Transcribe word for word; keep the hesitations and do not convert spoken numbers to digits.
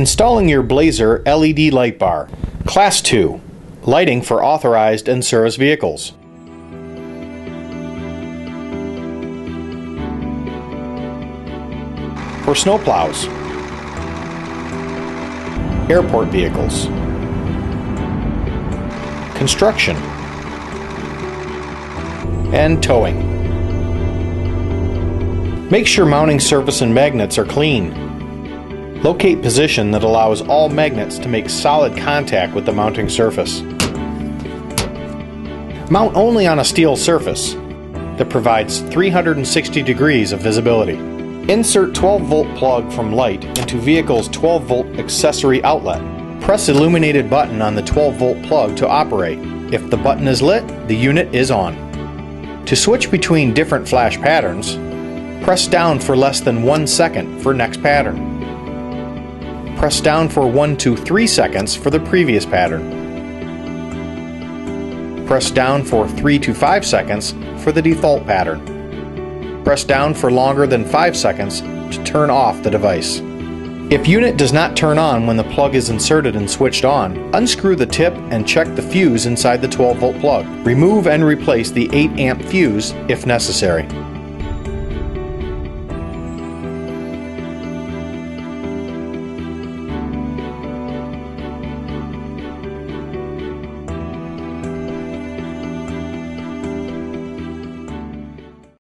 Installing your Blazer L E D light bar. Class two, lighting for authorized and service vehicles. For snowplows, airport vehicles, construction, and towing. Make sure mounting surface and magnets are clean. Locate position that allows all magnets to make solid contact with the mounting surface. Mount only on a steel surface that provides three hundred sixty degrees of visibility. Insert twelve volt plug from light into vehicle's twelve volt accessory outlet. Press illuminated button on the twelve volt plug to operate. If the button is lit, the unit is on. To switch between different flash patterns, press down for less than one second for next pattern. Press down for one to three seconds for the previous pattern. Press down for three to five seconds for the default pattern. Press down for longer than five seconds to turn off the device. If unit does not turn on when the plug is inserted and switched on, unscrew the tip and check the fuse inside the twelve volt plug. Remove and replace the eight amp fuse if necessary.